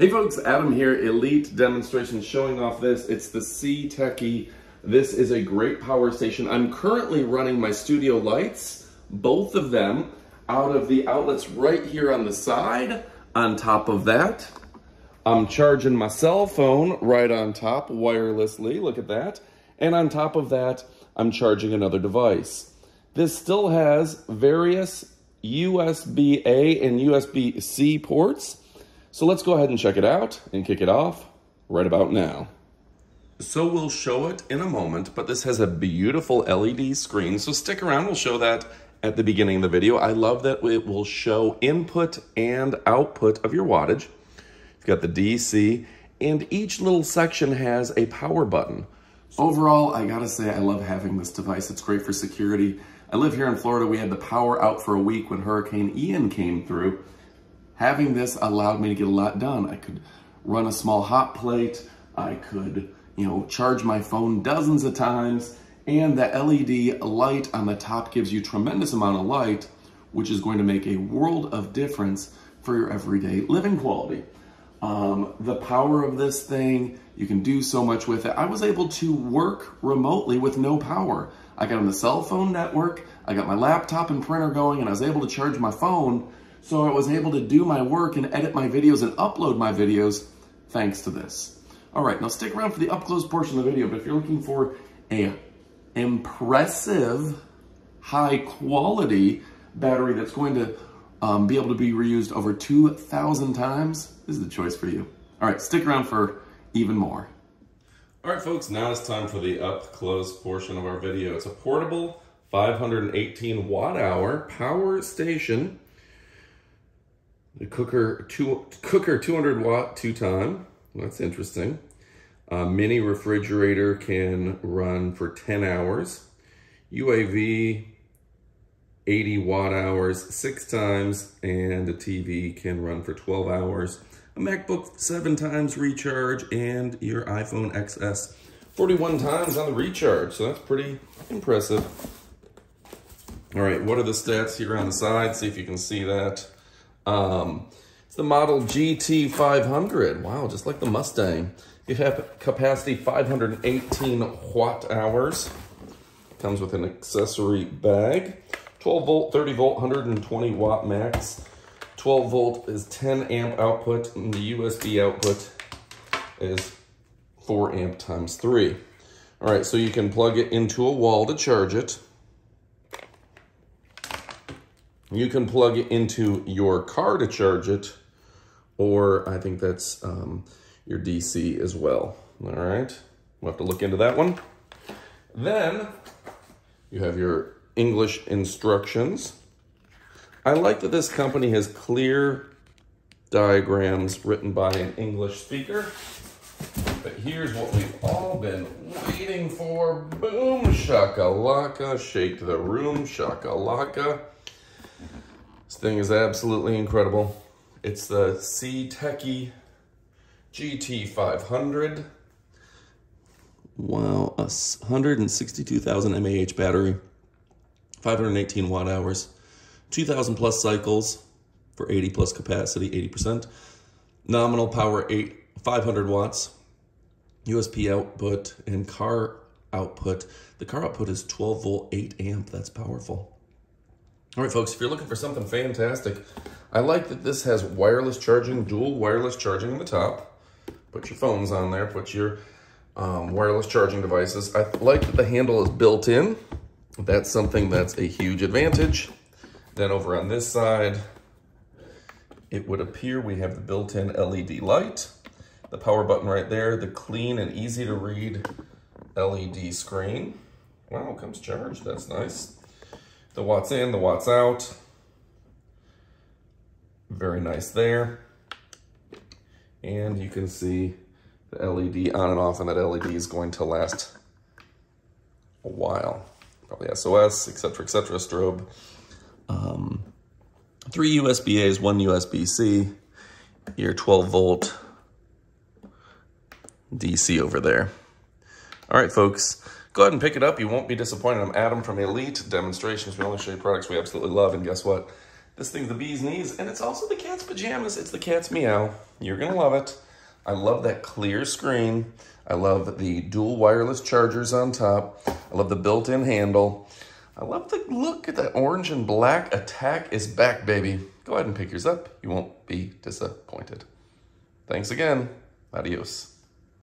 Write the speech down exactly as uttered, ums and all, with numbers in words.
Hey folks, Adam here, Elite Demonstrations, showing off this. It's the CTECHi. This is a great power station. I'm currently running my studio lights, both of them, out of the outlets right here on the side. On top of that, I'm charging my cell phone right on top, wirelessly, look at that. And on top of that, I'm charging another device. This still has various U S B A and U S B C ports. So let's go ahead and check it out and kick it off right about now. So we'll show it in a moment, but this has a beautiful L E D screen. So stick around, we'll show that at the beginning of the video. I love that it will show input and output of your wattage. You've got the D C, and each little section has a power button. So overall, I gotta say I love having this device. It's great for security. I live here in Florida. We had the power out for a week when Hurricane Ian came through. Having this allowed me to get a lot done. I could run a small hot plate. I could, you know, charge my phone dozens of times. And the L E D light on the top gives you a tremendous amount of light, which is going to make a world of difference for your everyday living quality. Um, the power of this thing, you can do so much with it. I was able to work remotely with no power. I got on the cell phone network. I got my laptop and printer going, and I was able to charge my phone. So I was able to do my work and edit my videos and upload my videos thanks to this. All right, now stick around for the up-close portion of the video, but if you're looking for an impressive, high-quality battery that's going to um, be able to be reused over two thousand times, this is the choice for you. All right, stick around for even more. All right, folks, now it's time for the up-close portion of our video. It's a portable five hundred eighteen watt hour power station. The cooker, two, cooker two hundred watt two-time, well, that's interesting. Uh, mini refrigerator can run for ten hours. U A V, eighty watt hours, six times, and a T V can run for twelve hours. A MacBook, seven times recharge, and your iPhone X S, forty-one times on the recharge, so that's pretty impressive. All right, what are the stats here on the side? See if you can see that. Um, it's the model G T five hundred. Wow, just like the Mustang. You have capacity five hundred eighteen watt hours. Comes with an accessory bag. twelve volt, thirty volt, one hundred twenty watt max. twelve volt is ten amp output, and the U S B output is four amp times three. All right, so you can plug it into a wall to charge it. You can plug it into your car to charge it, or I think that's um, your D C as well. All right, we'll have to look into that one. Then you have your English instructions. I like that this company has clear diagrams written by an English speaker, but here's what we've all been waiting for. Boom, shakalaka, shake the room, shakalaka. This thing is absolutely incredible. It's the CTECHi G T five hundred. Wow, a one hundred sixty-two thousand mAh battery, five hundred eighteen watt hours, two thousand plus cycles for eighty plus capacity, eighty percent. Nominal power, eight, five hundred watts. U S B output and car output. The car output is twelve volt, eight amp, that's powerful. All right, folks, if you're looking for something fantastic, I like that this has wireless charging, dual wireless charging on the top. Put your phones on there, put your um, wireless charging devices. I like that the handle is built in. That's something that's a huge advantage. Then over on this side, it would appear we have the built-in L E D light, the power button right there, the clean and easy to read L E D screen. Wow, it comes charged, that's nice. The watts in, the watts out. Very nice there. And you can see the L E D on and off, and that L E D is going to last a while. Probably S O S, et cetera, et cetera, strobe. Um, three U S B A's, one U S B C, your twelve volt D C over there. All right, folks. Go ahead and pick it up. You won't be disappointed. I'm Adam from Elite Demonstrations. We only show you products we absolutely love. And guess what? This thing's the bee's knees, and it's also the cat's pajamas. It's the cat's meow. You're gonna love it. I love that clear screen. I love the dual wireless chargers on top. I love the built-in handle. I love the look at that orange and black. Attack is back, baby. Go ahead and pick yours up. You won't be disappointed. Thanks again. Adios.